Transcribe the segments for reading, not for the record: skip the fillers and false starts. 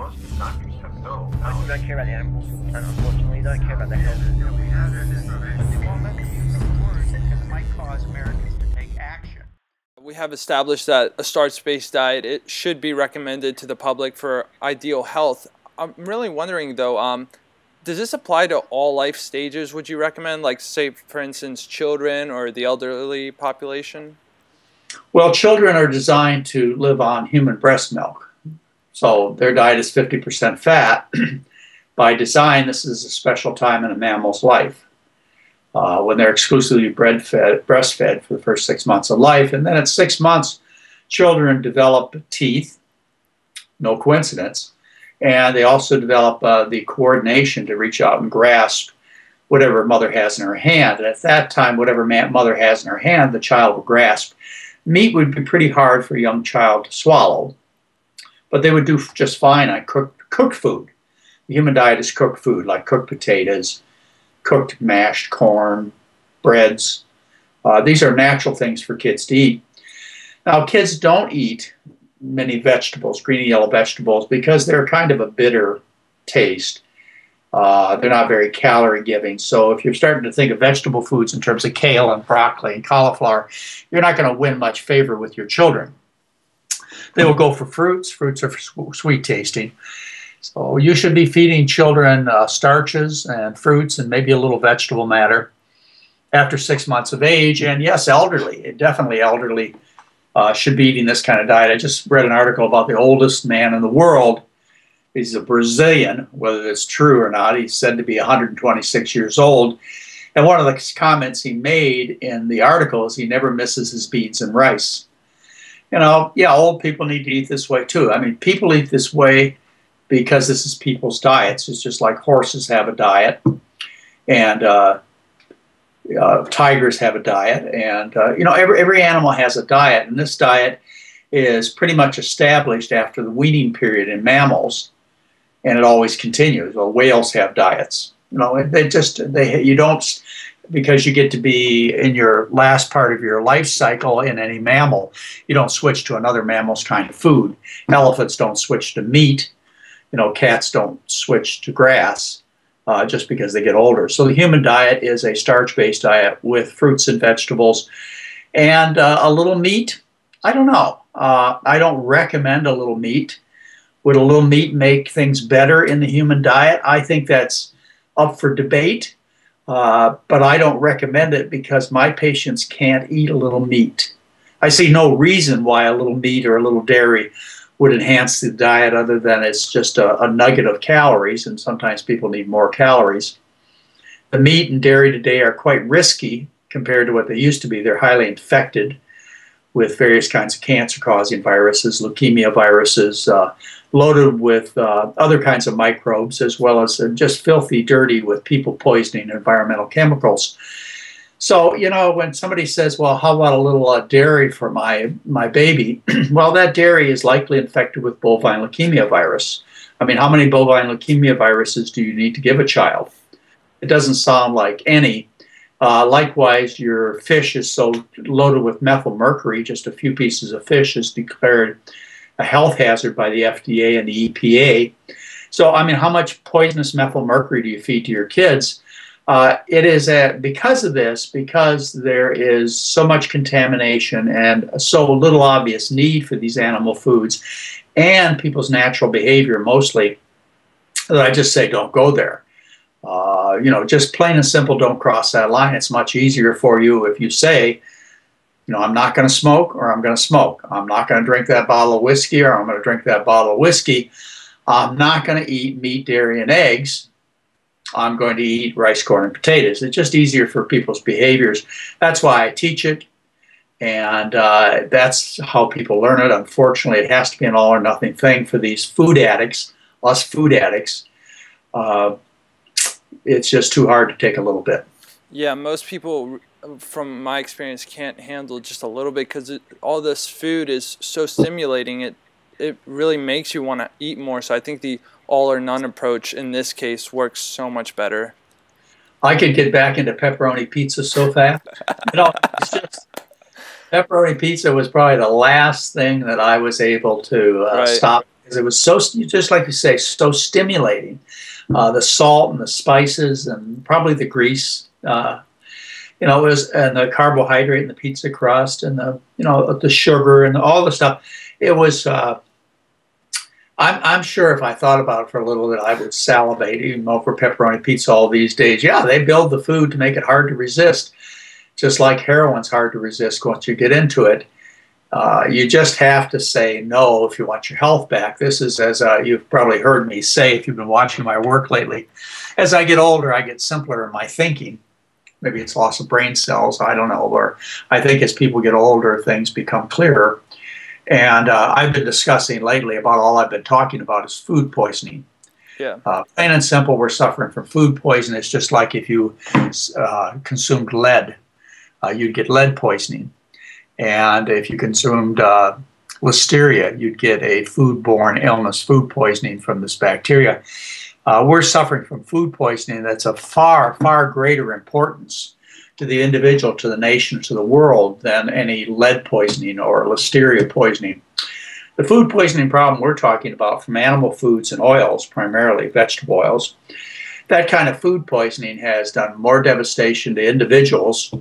I don't care about the animals, and unfortunately don't care about the health. The moment because it might cause Americans to take action. We have established that a starch-based diet, it should be recommended to the public for ideal health. I'm really wondering though, does this apply to all life stages, would you recommend? Like say, for instance, children or the elderly population? Well, children are designed to live on human breast milk. So their diet is 50% fat. By design, this is a special time in a mammal's life when they're exclusively breastfed for the first 6 months of life. And then at 6 months, children develop teeth, no coincidence, and they also develop the coordination to reach out and grasp whatever mother has in her hand. And at that time, whatever mother has in her hand, the child will grasp. Meat would be pretty hard for a young child to swallow, but they would do just fine on cooked food. The human diet is cooked food, like cooked potatoes, cooked mashed corn, breads. These are natural things for kids to eat. Now, kids don't eat many vegetables, green and yellow vegetables, because they're kind of a bitter taste. They're not very calorie-giving, so if you're starting to think of vegetable foods in terms of kale and broccoli and cauliflower, you're not going to win much favor with your children. They will go for fruits. Fruits are sweet tasting. So you should be feeding children starches and fruits and maybe a little vegetable matter after 6 months of age. And yes, elderly, definitely elderly should be eating this kind of diet. I just read an article about the oldest man in the world. He's a Brazilian, whether it's true or not. He's said to be 126 years old. And one of the comments he made in the article is he never misses his beans and rice. You know, yeah, old people need to eat this way too. I mean, people eat this way because this is people's diets. It's just like horses have a diet and tigers have a diet. And, you know, every animal has a diet. And this diet is pretty much established after the weaning period in mammals. And it always continues. Well, whales have diets. You know, you don't, because you get to be in your last part of your life cycle in any mammal, you don't switch to another mammal's kind of food. Elephants don't switch to meat. You know, cats don't switch to grass just because they get older. So the human diet is a starch-based diet with fruits and vegetables and a little meat. I don't know. I don't recommend a little meat. Would a little meat make things better in the human diet? I think that's up for debate. But I don't recommend it because my patients can't eat a little meat. I see no reason why a little meat or a little dairy would enhance the diet other than it's just a nugget of calories, and sometimes people need more calories. The meat and dairy today are quite risky compared to what they used to be. They're highly infected with various kinds of cancer-causing viruses, leukemia viruses, loaded with other kinds of microbes, as well as just filthy, dirty with people poisoning environmental chemicals. So, you know, when somebody says, well, how about a little dairy for my baby? Well, that dairy is likely infected with bovine leukemia virus. I mean, how many bovine leukemia viruses do you need to give a child? It doesn't sound like any. Likewise, your fish is so loaded with methyl mercury, just a few pieces of fish is declared a health hazard by the FDA and the EPA. So, I mean, how much poisonous methyl mercury do you feed to your kids? It is because of this, because there is so much contamination and so little obvious need for these animal foods and people's natural behavior mostly, that I just say don't go there. You know, just plain and simple, don't cross that line. It's much easier for you if you say, you know, I'm not going to smoke or I'm going to smoke. I'm not going to drink that bottle of whiskey or I'm going to drink that bottle of whiskey. I'm not going to eat meat, dairy, and eggs. I'm going to eat rice, corn, and potatoes. It's just easier for people's behaviors. That's why I teach it, and that's how people learn it. Unfortunately, it has to be an all-or-nothing thing for these food addicts, us food addicts. It's just too hard to take a little bit. Yeah, most people, from my experience, can't handle just a little bit because all this food is so stimulating. It really makes you want to eat more. So I think the all or none approach in this case works so much better. I could get back into pepperoni pizza so fast. You know, it's just, pepperoni pizza was probably the last thing that I was able to stop because it was so, just like you say, so stimulating. The salt and the spices and probably the grease, you know, it was, and the carbohydrate and the pizza crust and the, you know, the sugar and all the stuff. It was, I'm sure if I thought about it for a little bit, I would salivate even over pepperoni pizza all these days. Yeah, they build the food to make it hard to resist, just like heroin's hard to resist once you get into it. You just have to say no if you want your health back. This is, as you've probably heard me say if you've been watching my work lately, as I get older, I get simpler in my thinking. Maybe it's loss of brain cells, I don't know, or I think as people get older, things become clearer. And I've been discussing lately about all I've been talking about is food poisoning. Yeah. Plain and simple, we're suffering from food poisoning. It's just like if you consumed lead, you'd get lead poisoning. And if you consumed listeria, you'd get a foodborne illness, food poisoning from this bacteria. We're suffering from food poisoning that's of far, far greater importance to the individual, to the nation, to the world than any lead poisoning or listeria poisoning. The food poisoning problem we're talking about from animal foods and oils, primarily vegetable oils, that kind of food poisoning has done more devastation to individuals,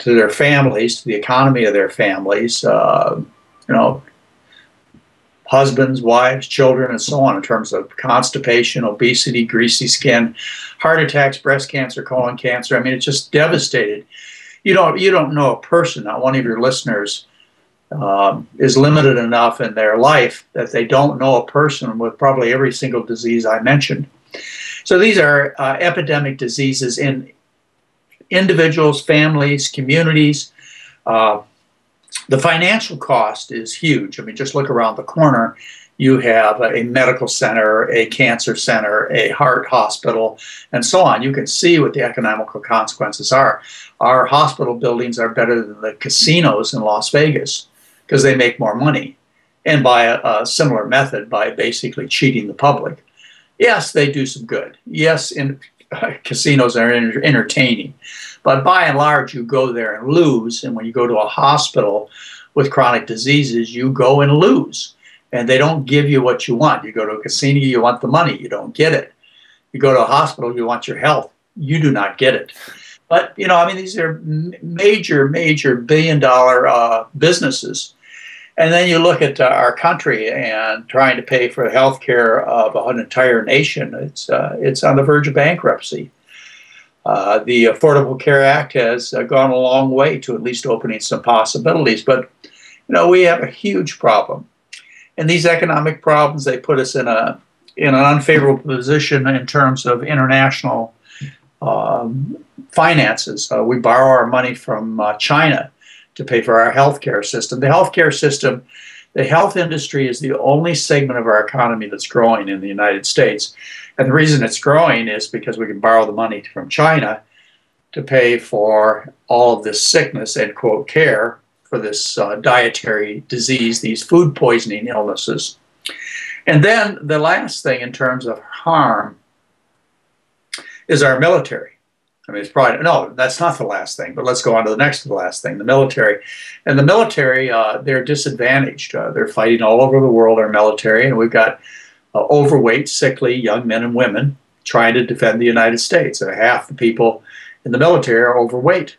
to their families, to the economy of their families, you know, husbands, wives, children, and so on, in terms of constipation, obesity, greasy skin, heart attacks, breast cancer, colon cancer. I mean, it's just devastated. You don't know a person, not one of your listeners, is limited enough in their life that they don't know a person with probably every single disease I mentioned. So these are epidemic diseases in individuals, families, communities. The financial cost is huge. I mean, just look around the corner. You have a medical center, a cancer center, a heart hospital, and so on. You can see what the economical consequences are. Our hospital buildings are better than the casinos in Las Vegas because they make more money, and by a similar method, by basically cheating the public. Yes, they do some good. Yes, in casinos are entertaining, but by and large you go there and lose, and when you go to a hospital with chronic diseases you go and lose, and they don't give you what you want. You go to a casino, you want the money, you don't get it. You go to a hospital, you want your health, you do not get it. But you know, I mean, these are major billion-dollar businesses. And then you look at our country and trying to pay for the health care of an entire nation. It's on the verge of bankruptcy. The Affordable Care Act has gone a long way to at least opening some possibilities. But, you know, we have a huge problem. And these economic problems, they put us in an unfavorable position in terms of international finances. We borrow our money from China to pay for our healthcare system. The healthcare system, the health industry is the only segment of our economy that's growing in the United States. And the reason it's growing is because we can borrow the money from China to pay for all of this sickness and, quote, care for this dietary disease, these food poisoning illnesses. And then the last thing in terms of harm is our military. I mean, it's probably, no, that's not the last thing, but let's go on to the next to the last thing, the military. And the military, they're disadvantaged. They're fighting all over the world, our military, and we've got overweight, sickly young men and women trying to defend the United States. And half the people in the military are overweight.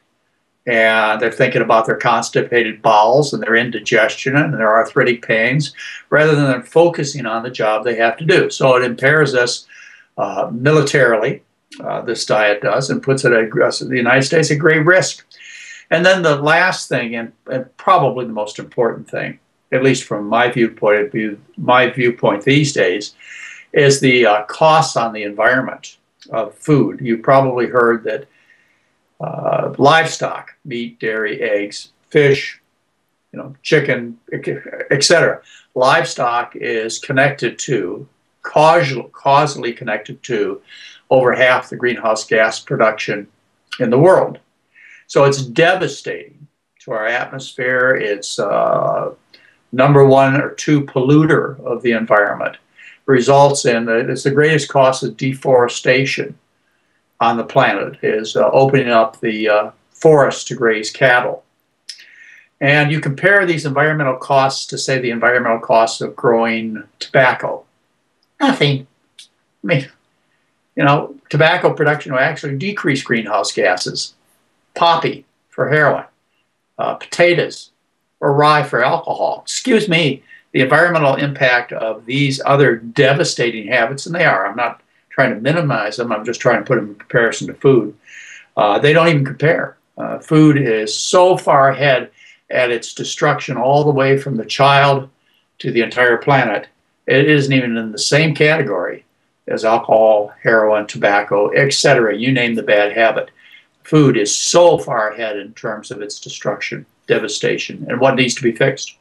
And they're thinking about their constipated bowels and their indigestion and their arthritic pains rather than focusing on the job they have to do. So it impairs us militarily. This diet does, and puts it at the United States at great risk. And then the last thing, and probably the most important thing, at least from my viewpoint, these days, is the costs on the environment of food. You probably heard that livestock, meat, dairy, eggs, fish, you know, chicken, etc. Livestock is connected to, causally connected to, over half the greenhouse gas production in the world. So it's devastating to our atmosphere. It's #1 or #2 polluter of the environment. Results in, it's the greatest cost of deforestation on the planet, is opening up the forests to graze cattle. And you compare these environmental costs to, say, the environmental costs of growing tobacco. Nothing. I mean, you know, tobacco production will actually decrease greenhouse gases. Poppy for heroin, potatoes, or rye for alcohol. Excuse me, the environmental impact of these other devastating habits, and they are, I'm not trying to minimize them, I'm just trying to put them in comparison to food. They don't even compare. Food is so far ahead at its destruction, all the way from the child to the entire planet. It isn't even in the same category as alcohol, heroin, tobacco, etc. You name the bad habit. Food is so far ahead in terms of its destruction, devastation, and what needs to be fixed.